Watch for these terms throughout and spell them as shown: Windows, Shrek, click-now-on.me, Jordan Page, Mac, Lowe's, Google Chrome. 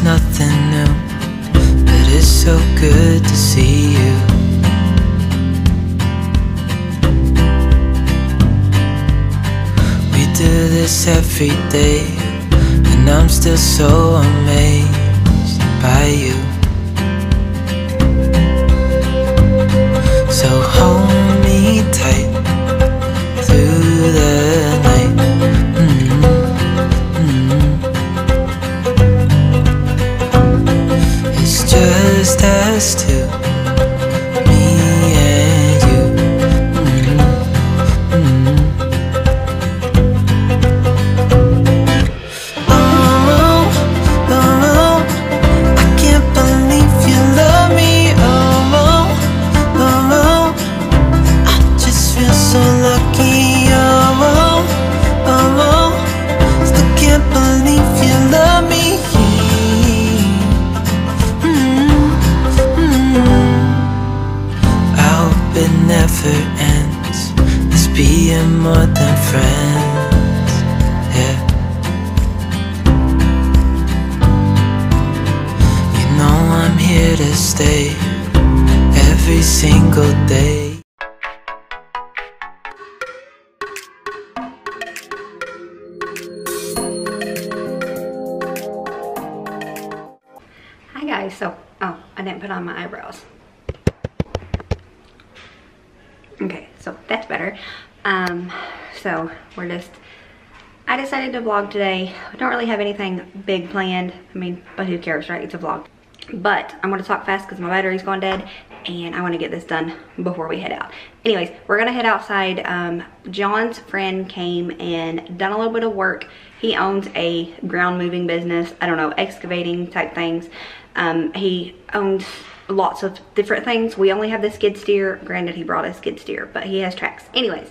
it's nothing new, but it's so good to see you. We do this every day, and I'm still so amazed by you. So hold me tight through the night. Just us two, me and you. Oh, I can't believe you love me. Oh, I just feel so lucky. Oh, still can't believe you love me. Never ends, this being more than friends, yeah. You know I'm here to stay every single day. Hi guys, so, I didn't put on my eyebrows. Okay, so that's better. So we're just, I decided to vlog today. I don't really have anything big planned. I mean, but who cares, right? It's a vlog. But I'm gonna talk fast because my battery's gone dead and I want to get this done before we head out. Anyways, we're gonna head outside. John's friend came and done a little bit of work. He owns a ground moving business. I don't know, excavating type things. He owns lots of different things. We only have the skid steer. Granted, he brought a skid steer, but he has tracks. Anyways,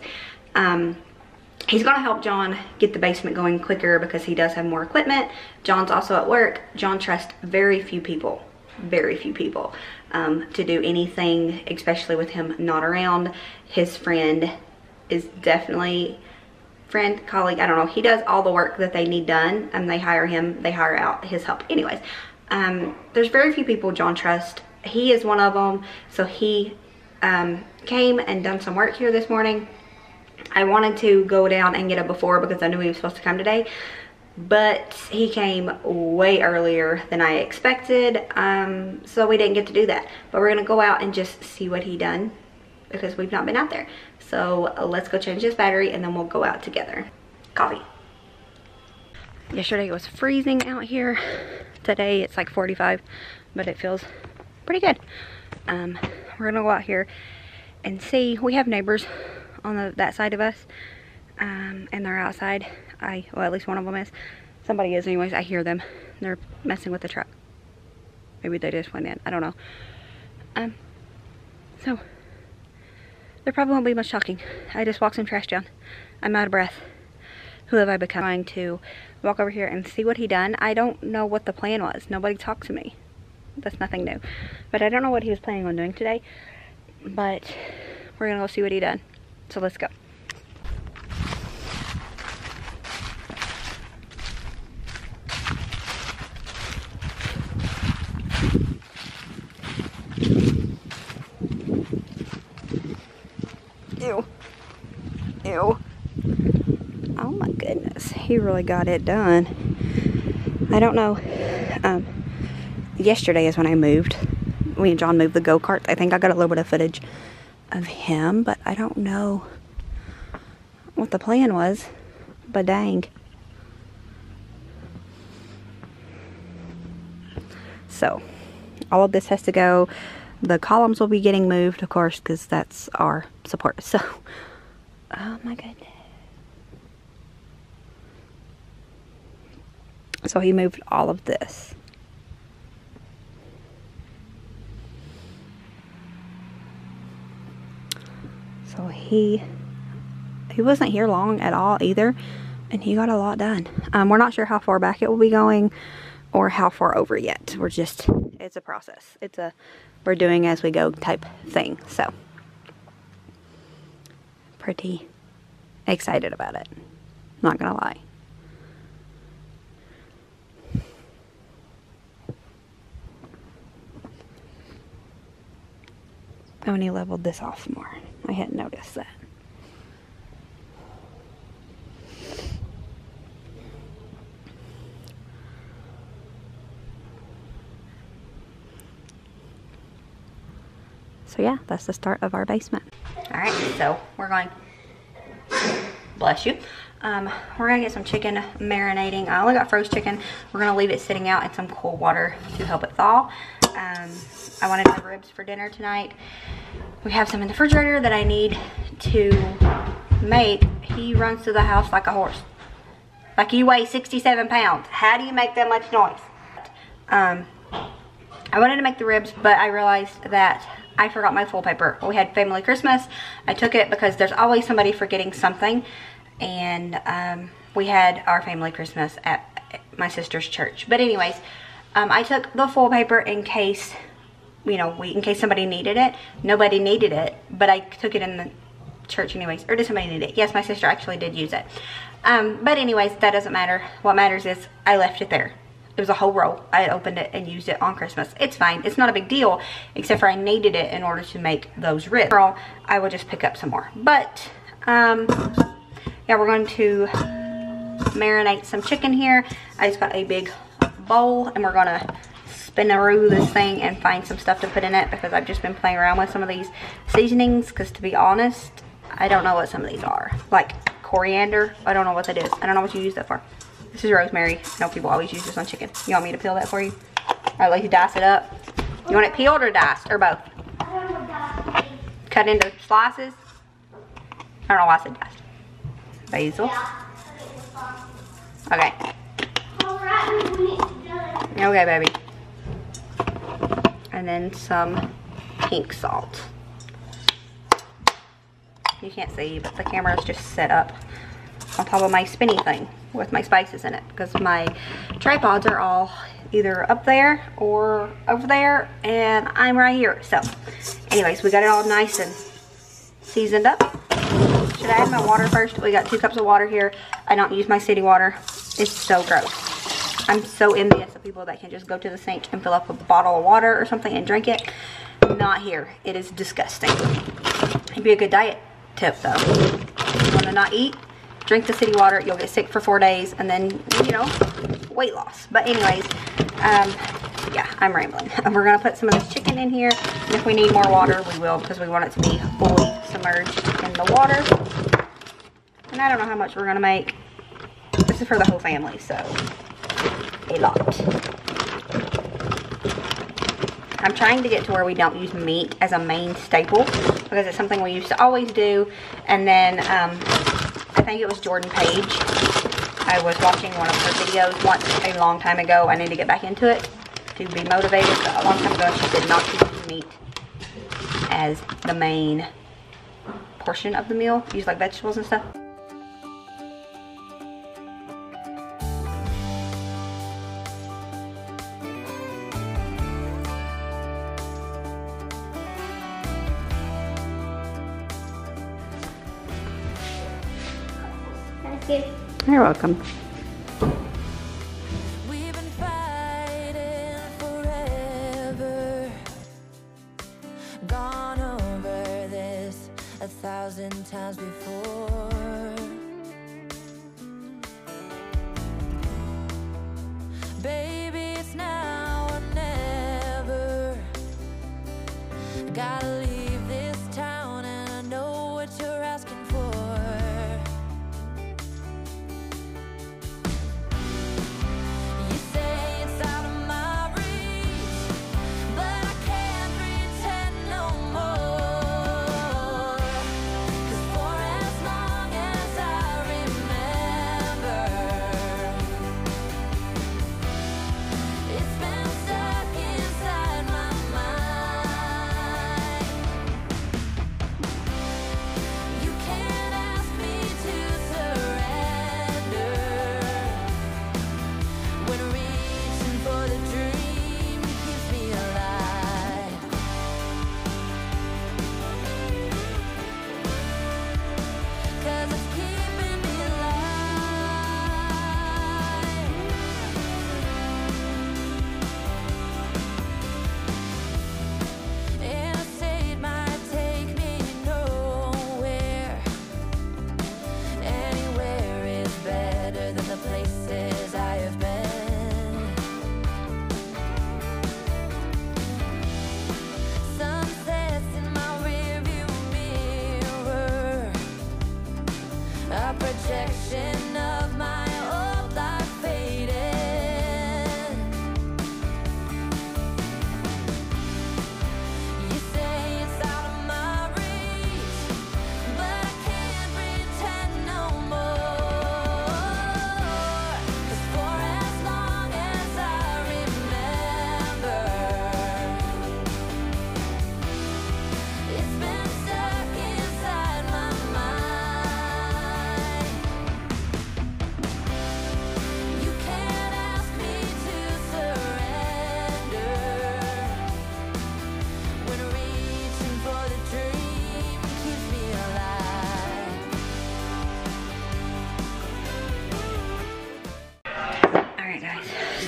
he's gonna help John get the basement going quicker because he does have more equipment. John's also at work. John trusts very few people to do anything, especially with him not around. His friend is definitely colleague, I don't know. He does all the work that they need done, and they hire him, they hire out his help. Anyways, there's very few people John trusts. He is one of them. So he came and done some work here this morning. I wanted to go down and get a before because I knew he was supposed to come today, but he came way earlier than I expected, so we didn't get to do that. But we're gonna go out and just see what he done because we've not been out there. So let's go change his battery and then we'll go out together. Coffee. Yesterday it was freezing out here. Today it's like 45, but it feels pretty good. We're gonna go out here and see. We have neighbors on that side of us, and they're outside. Well, at least one of them is. Somebody is, anyways. I hear them. They're messing with the truck. Maybe they just went in. I don't know. So there probably won't be much talking. I just walked some trash down. I'm out of breath. Who have I become? Trying to walk over here and see what he done. I don't know what the plan was. Nobody talked to me. That's nothing new. But I don't know what he was planning on doing today. But we're gonna go see what he done. So let's go. Ew. Ew. Oh my goodness, he really got it done. I don't know. Yesterday is when I moved. Me and John moved the go-kart. I think I got a little bit of footage of him, but I don't know what the plan was, but dang. So all of this has to go. The columns will be getting moved, of course, because that's our support. So oh my goodness. So he moved all of this. So he wasn't here long at all either, and he got a lot done. We're not sure how far back it will be going or how far over yet. We're just, it's a process. It's a, we're doing as we go type thing. So pretty excited about it. Not gonna lie. I only leveled this off more. I hadn't noticed that. So yeah, that's the start of our basement. All right, so we're going, bless you. We're gonna get some chicken marinating. I only got frozen chicken. We're gonna leave it sitting out in some cool water to help it thaw. I wanted my ribs for dinner tonight. We have some in the refrigerator that I need to make. He runs through the house like a horse. Like he weighs 67 pounds. How do you make that much noise? I wanted to make the ribs, but I realized that I forgot my foil paper. We had family Christmas. I took it because there's always somebody forgetting something. And we had our family Christmas at my sister's church. But anyways, I took the foil paper in case, you know, in case somebody needed it. Nobody needed it, but I took it in the church anyways. Or did somebody need it? Yes, my sister actually did use it. But anyways, that doesn't matter. What matters is I left it there. It was a whole roll. I opened it and used it on Christmas. It's fine. It's not a big deal, except for I needed it in order to make those ribs. I will just pick up some more. But, yeah, we're going to marinate some chicken here. I just got a big bowl, and we're going to spin-a-roo this thing and find some stuff to put in it, because I've just been playing around with some of these seasonings, because to be honest, I don't know what some of these are. Like coriander, I don't know what that is. I don't know what you use that for. This is rosemary. I know people always use this on chicken. You want me to peel that for you? I like to dice it up. You want it peeled or diced or both? Cut into slices? I don't know why I said diced. Basil. Okay. Okay, baby. And then some pink salt. You can't see, but the camera is just set up on top of my spinny thing with my spices in it, because my tripods are all either up there or over there, and I'm right here. So anyways, we got it all nice and seasoned up. Should I add my water first? We got 2 cups of water here. I don't use my city water. It's so gross. I'm so envious of people that can just go to the sink and fill up a bottle of water or something and drink it. Not here. It is disgusting. It'd be a good diet tip though. You want to not eat? Drink the city water. You'll get sick for 4 days, and then, you know, weight loss. But anyways, yeah, I'm rambling. We're gonna put some of this chicken in here, and if we need more water, we will, because we want it to be fully submerged in the water. And I don't know how much we're gonna make. This is for the whole family, so a lot. I'm trying to get to where we don't use meat as a main staple, because it's something we used to always do. And then I think it was Jordan Page. I was watching one of her videos once a long time ago. I need to get back into it to be motivated. But a long time ago, she did not use meat as the main portion of the meal. Use like vegetables and stuff. You're welcome. We've been fighting forever. Gone over this 1,000 times before. Baby, it's now or never. Gotta leave this town, and I know what you're asking for.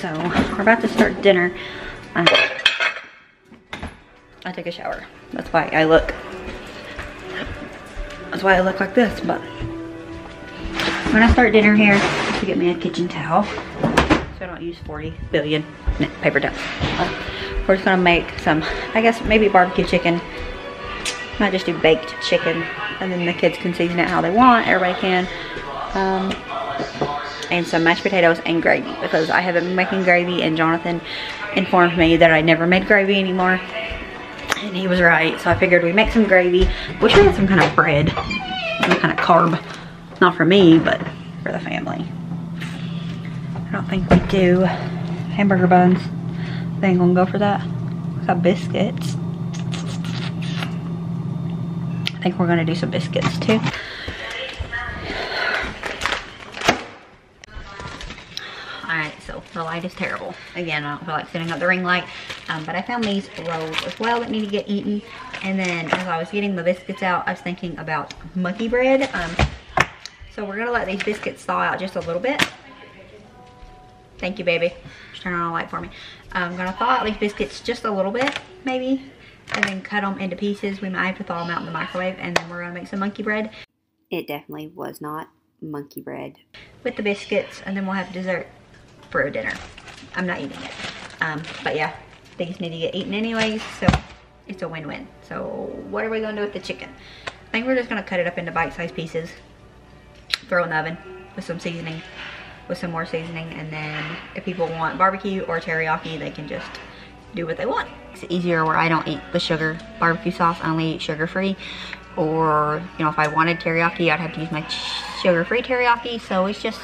so we're about to start dinner. I took a shower. That's why I look like this, but I'm gonna start dinner here to get me a kitchen towel so I don't use 40 billion paper towels. We're just gonna make some, I guess maybe barbecue chicken. Might just do baked chicken, and then the kids can season it how they want. Everybody can. And some mashed potatoes and gravy, because I haven't been making gravy, and Jonathan informed me that I never made gravy anymore, and he was right. So I figured we make some gravy. Wish we had some kind of bread, some kind of carb, not for me but for the family. I don't think we do. Hamburger buns, they ain't gonna go for that. We got biscuits. I think we're gonna do some biscuits too. The light is terrible. Again, I don't feel like setting up the ring light, but I found these rolls as well that need to get eaten. And then as I was getting the biscuits out, I was thinking about mucky bread. So we're gonna let these biscuits thaw out just a little bit. Thank you, baby. Just turn on a light for me. I'm gonna thaw out these biscuits just a little bit, maybe, and then cut them into pieces. We might have to thaw them out in the microwave, and then we're gonna make some monkey bread. It definitely was not monkey bread. With the biscuits, and then we'll have dessert for dinner. I'm not eating it. But yeah, things need to get eaten anyways, so it's a win-win. So what are we gonna do with the chicken? I think we're just gonna cut it up into bite-sized pieces, throw it in the oven with some seasoning, with some more seasoning, and then if people want barbecue or teriyaki, they can just do what they want. It's easier where I don't eat the sugar barbecue sauce. I only eat sugar-free, or you know, if I wanted teriyaki, I'd have to use my sugar-free teriyaki. So it's just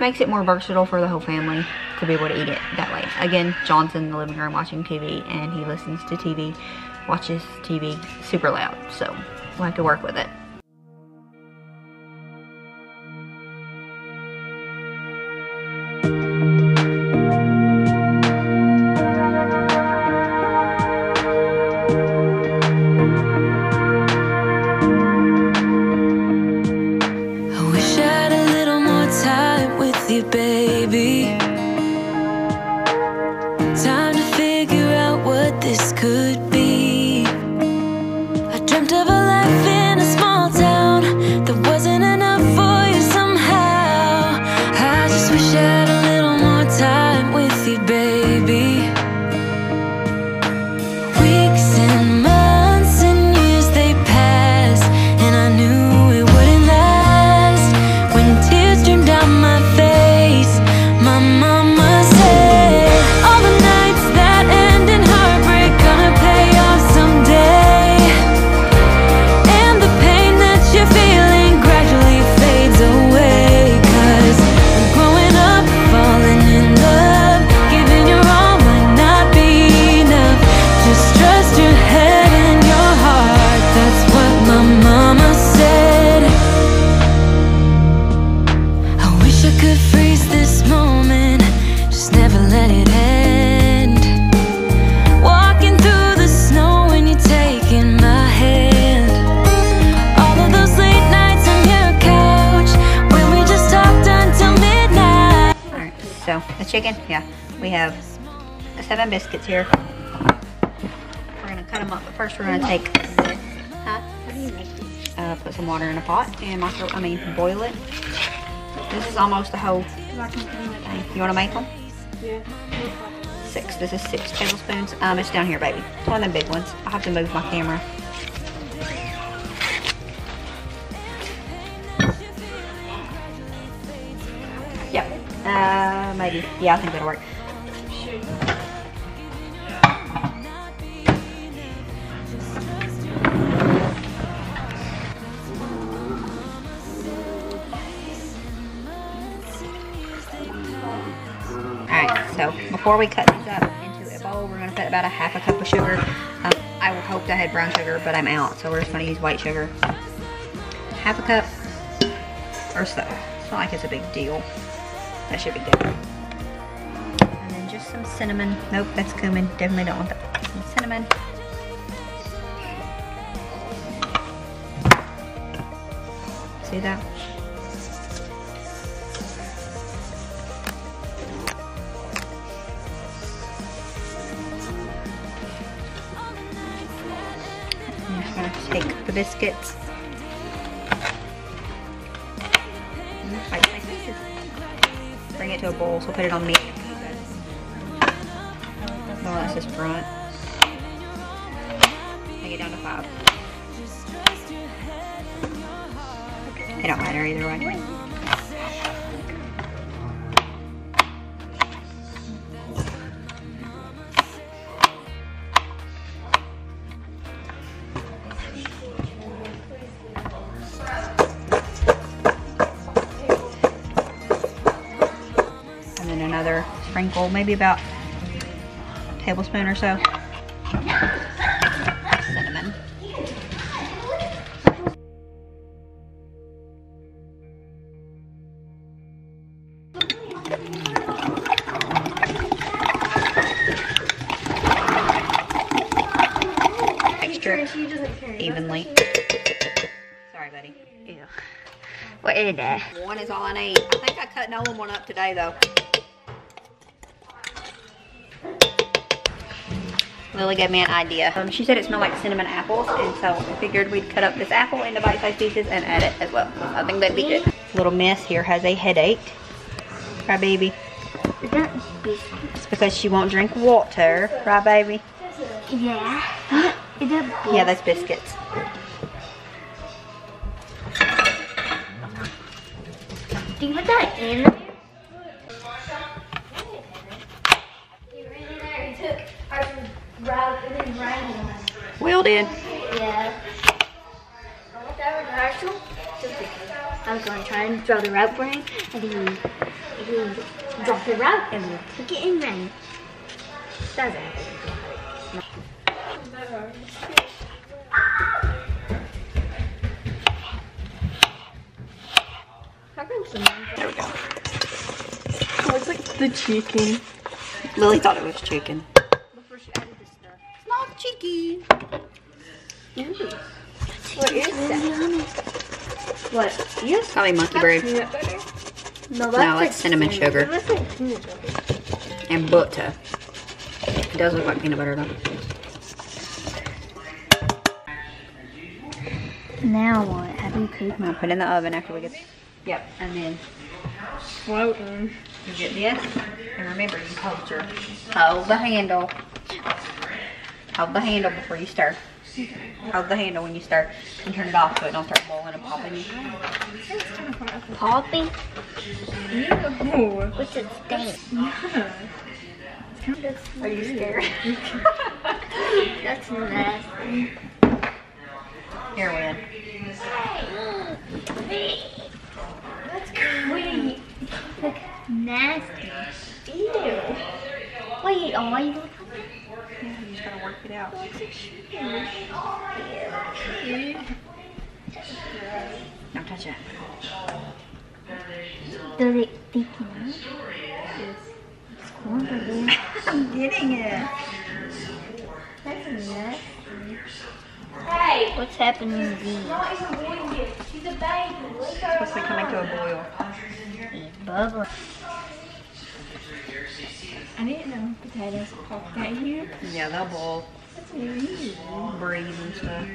makes it more versatile for the whole family to be able to eat it that way. Again, John's in the living room watching TV, and he listens to TV, watches TV super loud, so we'll have to work with it. Chicken, yeah, we have 7 biscuits here. We're gonna cut them up, but first we're gonna take, put some water in a pot and boil it. This is almost the whole thing. You wanna make them? Yeah. 6, this is 6 tablespoons. It's down here, baby. It's one of the big ones. I'll have to move my camera. Maybe. Yeah, I think that'll work. Alright, so before we cut these up into a bowl, we're going to put about a half a cup of sugar. I hoped I had brown sugar, but I'm out, so we're just going to use white sugar. Half a cup or so. It's not like it's a big deal. That should be good. Some cinnamon. Nope, that's cumin. Definitely don't want that. Some cinnamon. See that? take the biscuits. Bring it to a bowl, so put it on me. No, that's just front. Make it down to 5. It don't matter either way. Another sprinkle, maybe about a tablespoon or so. Cinnamon. Extra evenly. Sorry, buddy. Ew. What is that? One is all I need. I think I cut no one up today, though. Lily gave me an idea. She said it smelled like cinnamon apples, and so I figured we'd cut up this apple into bite-sized pieces and add it as well. I think that'd be good. Little Miss here has a headache. Cry baby. It's because she won't drink water. Cry baby. Yeah. Yeah, that's biscuits. Do you put that in? Will did. Yeah. I was going to try and throw the route for him, and he dropped the route and we took it in rain. That's it. There we go. It looks like the chicken. Lily thought it was chicken. Cheeky. Mm. What is that? What? You just call me monkey bread. No, it's cinnamon sugar. That's like peanut butter. And butter. It does look like peanut butter though. Now what? Have you cooked? I'll put it in the oven after we get. Yep. And then floating. You get this. And remember, you culture. Hold the handle. Hold the handle before you stir. Hold the handle when you stir and turn it off so it don't start boiling and popping. Popping? No. What's it stink? Yeah. Are you scared? That's nasty. Here, Wynn. That's crazy. That's nasty. Ew. Wait, are you? Yeah, you just gotta work it out. Don't touch it. Does it stick enough? It's cornbread. I'm getting it. That's nuts. Hey! What's happening to these? She's a baby. It's supposed to come into a boil. It's bubbling. I didn't know potatoes popped out here. Yeah, they'll boil. That's weird. Breathe and stuff.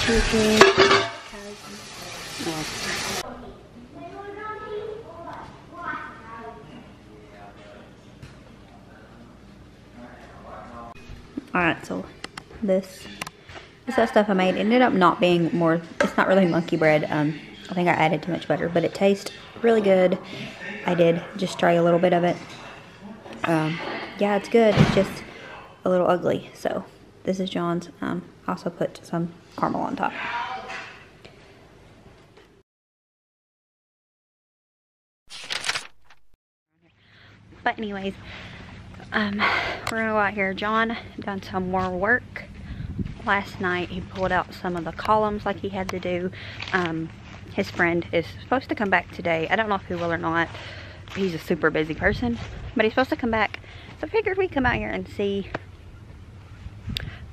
Chicken. Oh. Alright, so this. That stuff I made ended up not being more, it's not really monkey bread. I think I added too much butter, but it tastes really good. I did just try a little bit of it. Yeah, it's good. It's just a little ugly. So this is John's. Also put some caramel on top. But anyways, we're gonna go out here. John done some more work. Last night he pulled out some of the columns like he had to do. His friend is supposed to come back today. I don't know if he will or not. He's a super busy person, but he's supposed to come back. So I figured we'd come out here and see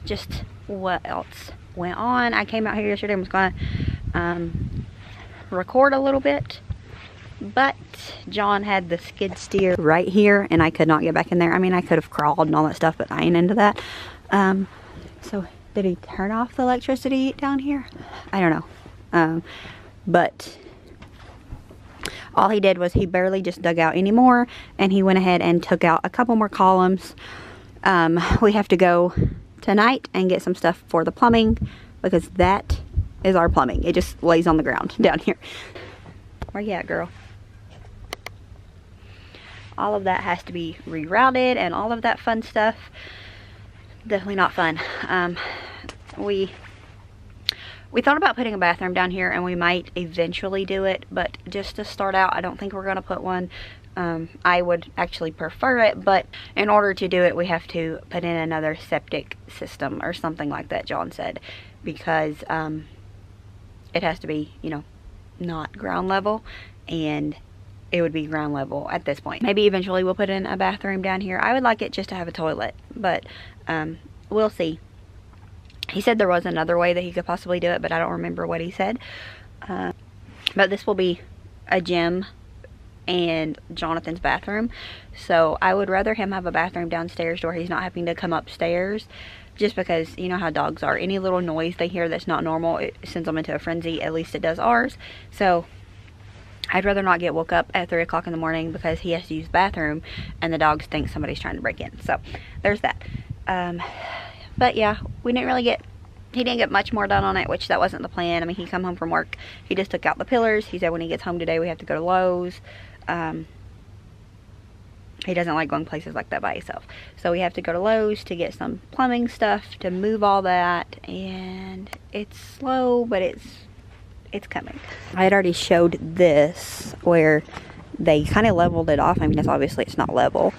just what else went on. I came out here yesterday and was going to record a little bit. But John had the skid steer right here and I could not get back in there. I mean, I could have crawled and all that stuff, but I ain't into that. So did he turn off the electricity down here? I don't know. But all he did was he barely just dug out any more, and he went ahead and took out a couple more columns. We have to go tonight and get some stuff for the plumbing, because that is our plumbing. It just lays on the ground down here. Where you at, girl? All of that has to be rerouted and all of that fun stuff. Definitely not fun. We thought about putting a bathroom down here, and we might eventually do it, but just to start out, I don't think we're gonna put one. I would actually prefer it, but in order to do it, we have to put in another septic system or something like that, John said, because it has to be, you know, not ground level, and it would be ground level at this point. Maybe eventually we'll put in a bathroom down here. I would like it just to have a toilet, but we'll see. He said there was another way that he could possibly do it, but I don't remember what he said. But this will be a gym and Jonathan's bathroom, so I would rather him have a bathroom downstairs where he's not having to come upstairs, just because you know how dogs are. Any little noise they hear that's not normal, it sends them into a frenzy. At least it does ours. So I'd rather not get woke up at 3 o'clock in the morning because he has to use the bathroom and the dogs think somebody's trying to break in. So there's that. But yeah, we didn't really get, he didn't get much more done on it, which that wasn't the plan. I mean, he come home from work, he just took out the pillars. He said when he gets home today, we have to go to Lowe's. He doesn't like going places like that by himself. So we have to go to Lowe's to get some plumbing stuff, to move all that. And it's slow, but it's coming. I had already showed this where they kind of leveled it off. I mean, obviously it's not level.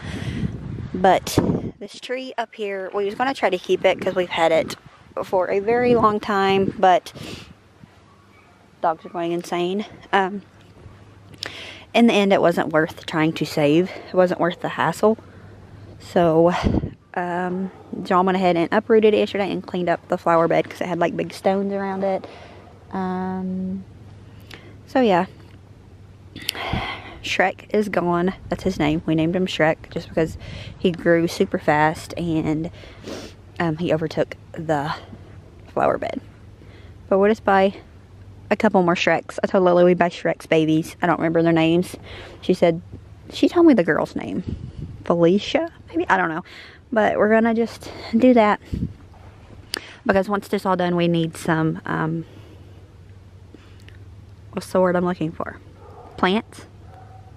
But this tree up here, we was going to try to keep it because we've had it for a very long time. But dogs are going insane. In the end, it wasn't worth trying to save. It wasn't worth the hassle. So, John went ahead and uprooted it yesterday and cleaned up the flower bed because it had like big stones around it. So yeah, Shrek is gone. That's his name. We named him Shrek just because he grew super fast and he overtook the flower bed. But we'll just buy a couple more Shreks. I told Lily we buy Shrek's babies. I don't remember their names. She said, she told me the girl's name, Felicia, maybe, I don't know. But we're gonna just do that because once this all done, we need some what's the word I'm looking for? Plants?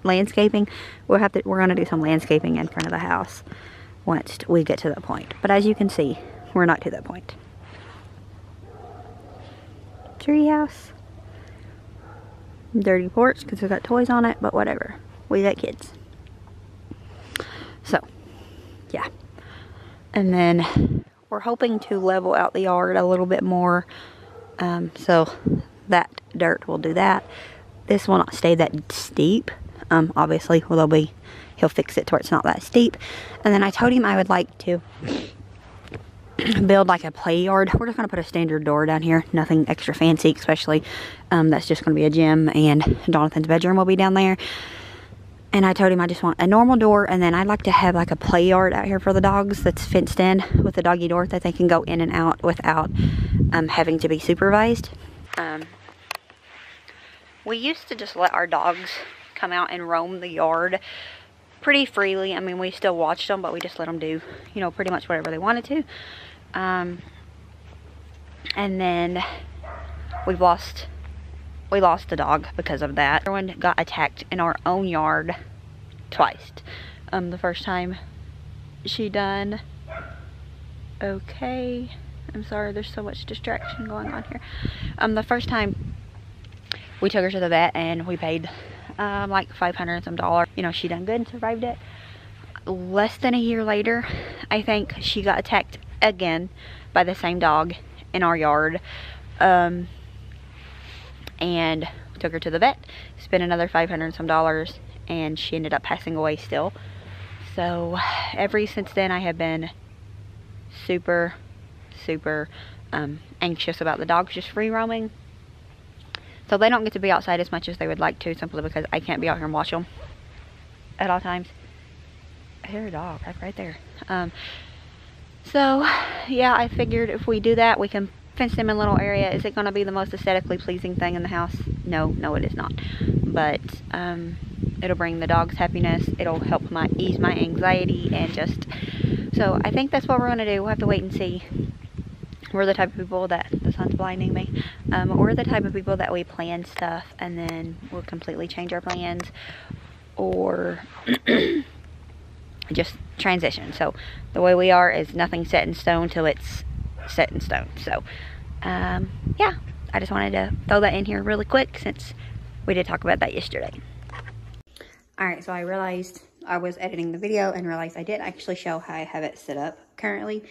Landscaping? We're gonna do some landscaping in front of the house once we get to that point. But as you can see, we're not to that point. Treehouse. Dirty porch because it's got toys on it, but whatever. We got kids. So, yeah. And then we're hoping to level out the yard a little bit more. So that dirt will do that. This will not stay that steep. Obviously, he'll fix it to where it's not that steep. And then I told him I would like to build like a play yard. We're just going to put a standard door down here. Nothing extra fancy, especially. That's just going to be a gym, and Jonathan's bedroom will be down there. And I told him I just want a normal door, and then I'd like to have like a play yard out here for the dogs that's fenced in with a doggy door that they can go in and out without having to be supervised. We used to just let our dogs come out and roam the yard pretty freely. I mean, we still watched them, but we just let them do, you know, pretty much whatever they wanted to. And then we lost the dog because of that. Everyone got attacked in our own yard twice. The first time she done okay. I'm sorry, there's so much distraction going on here. The first time we took her to the vet and we paid like $500 and some. You know, she done good and survived it. Less than a year later, I think she got attacked again by the same dog in our yard. And we took her to the vet, spent another $500 and some, and she ended up passing away still. So ever since then, I have been super anxious about the dogs just free roaming. So they don't get to be outside as much as they would like to, simply because I can't be out here and watch them at all times. I hear a dog right there. So yeah, I figured if we do that, we can fence them in a little area. Is it going to be the most aesthetically pleasing thing in the house? No, it is not. But it'll bring the dogs happiness. It'll help ease my anxiety, and just, so I think that's what we're going to do. We'll have to wait and see. We're the type of people that, the sun's blinding me, we're the type of people that we plan stuff and then we'll completely change our plans, or just transition. So the way we are is nothing set in stone till it's set in stone. So yeah, I just wanted to throw that in here really quick since we did talk about that yesterday. All right, so I realized I was editing the video and realized I did actually show how I have it set up currently.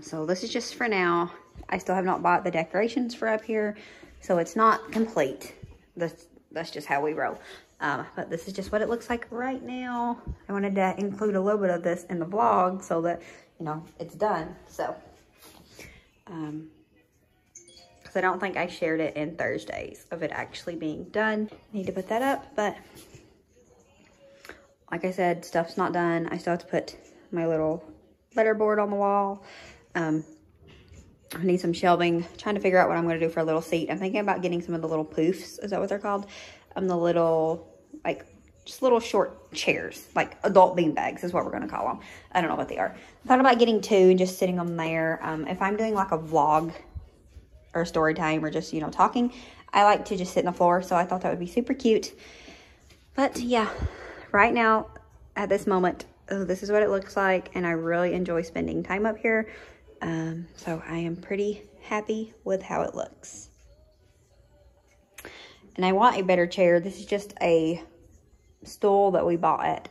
So this is just for now. I still have not bought the decorations for up here, so it's not complete. That's just how we roll. But this is just what it looks like right now. I wanted to include a little bit of this in the vlog so that, you know, it's done. So, because I don't think I shared it in Thursdays of it actually being done. Need to put that up, but like I said, stuff's not done. I still have to put my little letterboard on the wall. I need some shelving. I'm trying to figure out what I'm going to do for a little seat. I'm thinking about getting some of the little poofs. Is that what they're called? The little, like, just little short chairs, like adult beanbags is what we're going to call them. I don't know what they are. I thought about getting two and just sitting them there. If I'm doing like a vlog or story time or just, you know, talking, I like to just sit on the floor. So I thought that would be super cute. But yeah, right now at this moment, this is what it looks like, and I really enjoy spending time up here. So I am pretty happy with how it looks. And I want a better chair. This is just a stool that we bought at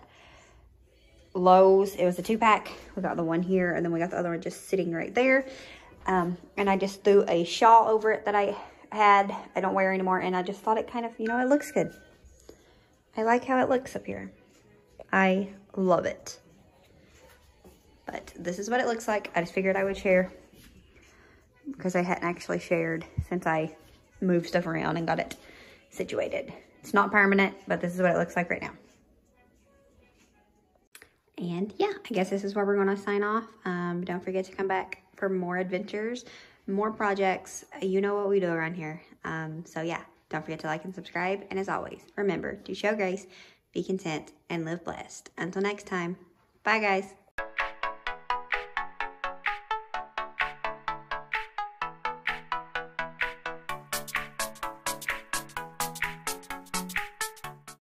Lowe's. It was a 2-pack. We got the one here, and then we got the other one just sitting right there. And I just threw a shawl over it that I had. I don't wear anymore, and I just thought it kind of, you know, it looks good. I like how it looks up here. I love it. But this is what it looks like. I just figured I would share because I hadn't actually shared since I moved stuff around and got it situated. It's not permanent, but this is what it looks like right now. And yeah, I guess this is where we're going to sign off. Don't forget to come back for more adventures, more projects. You know what we do around here. So yeah, don't forget to like and subscribe. And as always, remember to show grace, be content, and live blessed. Until next time, bye guys.